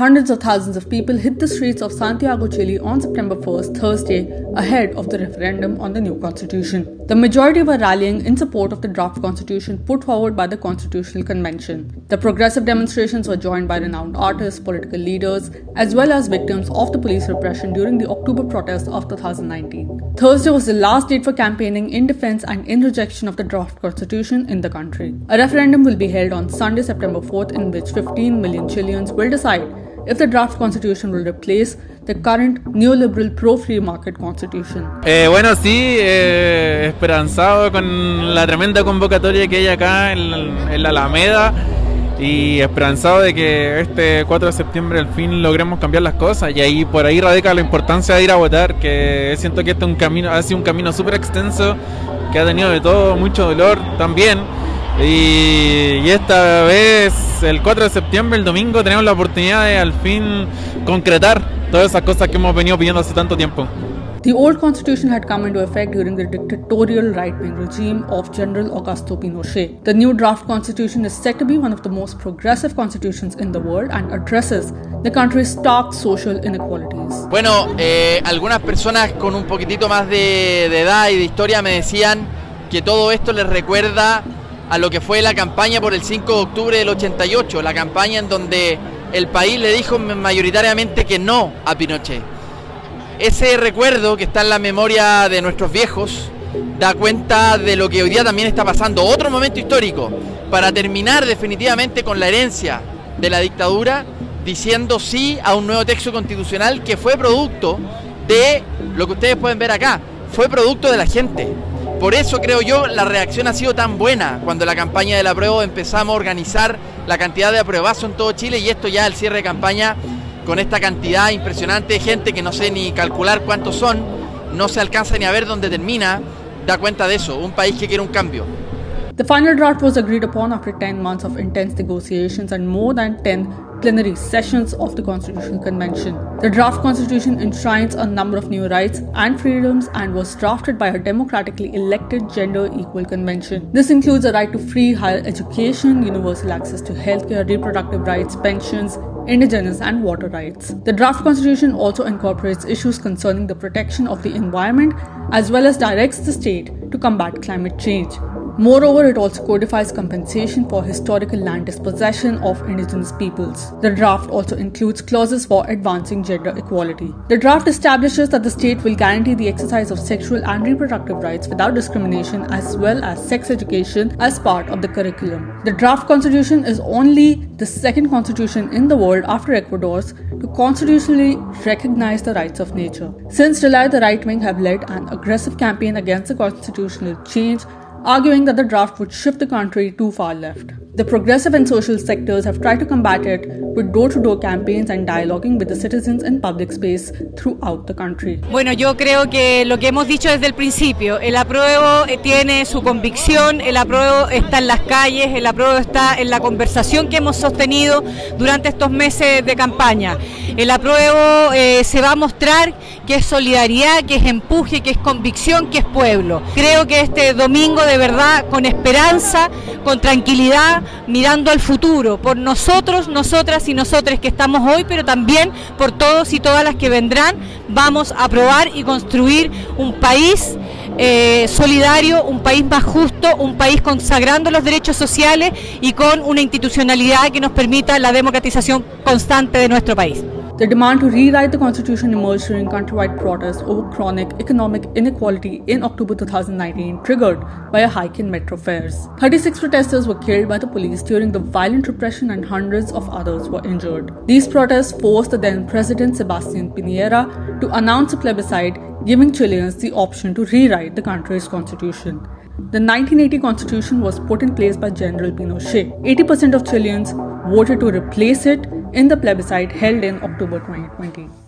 Hundreds of thousands of people hit the streets of Santiago, Chile on September 1st, Thursday, ahead of the referendum on the new constitution. The majority were rallying in support of the draft constitution put forward by the Constitutional Convention. The progressive demonstrations were joined by renowned artists, political leaders, as well as victims of the police repression during the October protests of 2019. Thursday was the last date for campaigning in defense and in rejection of the draft constitution in the country. A referendum will be held on Sunday, September 4th, in which 15 million Chileans will decide if the draft constitution will replace the current neoliberal pro-free market constitution. Bueno, sí, esperanzado con la tremenda convocatoria que hay acá en la Alameda y esperanzado de que este 4 de septiembre al fin logremos cambiar las cosas, y ahí por ahí radica la importancia de ir a votar, que siento que este es un camino, ha sido un camino súper extenso, que ha tenido de todo, mucho dolor también. Y esta vez, el 4 de septiembre, el domingo, tenemos la oportunidad de al fin concretar todas esas cosas que hemos venido pidiendo hace tanto tiempo. The old constitution had come into effect during the dictatorial right-wing regime of General Augusto Pinochet. The new draft constitution is said to be one of the most progressive constitutions in the world and addresses the country's stark social inequalities. Bueno, algunas personas con un poquitito más de edad y de historia me decían que todo esto les recuerda a lo que fue la campaña por el 5 de octubre del 88, la campaña en donde el país le dijo mayoritariamente que no a Pinochet. Ese recuerdo que está en la memoria de nuestros viejos da cuenta de lo que hoy día también está pasando. Otro momento histórico para terminar definitivamente con la herencia de la dictadura, diciendo sí a un nuevo texto constitucional que fue producto de lo que ustedes pueden ver acá, fue producto de la gente. Por eso, creo yo, la reacción ha sido tan buena. Cuando la campaña del apruebo empezamos a organizar la cantidad de apruebazos en todo Chile, y esto ya el cierre de campaña con esta cantidad impresionante de gente que no sé ni calcular cuántos son, no se alcanza ni a ver dónde termina, da cuenta de eso, un país que quiere un cambio. The final draft was agreed upon after 10 months of intense negotiations and more than 10 plenary sessions of the Constitutional Convention. The draft constitution enshrines a number of new rights and freedoms and was drafted by a democratically elected Gender Equal Convention. This includes a right to free higher education, universal access to healthcare, reproductive rights, pensions, indigenous and water rights. The draft constitution also incorporates issues concerning the protection of the environment as well as directs the state to combat climate change. Moreover, it also codifies compensation for historical land dispossession of indigenous peoples. The draft also includes clauses for advancing gender equality. The draft establishes that the state will guarantee the exercise of sexual and reproductive rights without discrimination, as well as sex education as part of the curriculum. The draft constitution is only the second constitution in the world after Ecuador's to constitutionally recognize the rights of nature. Since July, the right wing have led an aggressive campaign against the constitutional change, arguing that the draft would shift the country too far left. The progressive and social sectors have tried to combat it with door-to-door campaigns and dialoguing with the citizens in public space throughout the country. Bueno, yo creo que lo que hemos dicho desde el principio, el apruebo tiene su convicción, el apruebo está en las calles, el apruebo está en la conversación que hemos sostenido durante estos meses de campaña. El apruebo se va a mostrar que es solidaridad, que es empuje, que es convicción, que es pueblo. Creo que este domingo, de verdad, con esperanza, con tranquilidad, mirando al futuro, por nosotros, nosotras y nosotres que estamos hoy, pero también por todos y todas las que vendrán, vamos a aprobar y construir un país solidario, un país más justo, un país consagrando los derechos sociales y con una institucionalidad que nos permita la democratización constante de nuestro país. The demand to rewrite the constitution emerged during countrywide protests over chronic economic inequality in October 2019, triggered by a hike in metro fares. 36 protesters were killed by the police during the violent repression and hundreds of others were injured. These protests forced the then President Sebastián Piñera to announce a plebiscite giving Chileans the option to rewrite the country's constitution. The 1980 constitution was put in place by General Pinochet. 80% of Chileans voted to replace it in the plebiscite held in October 2020.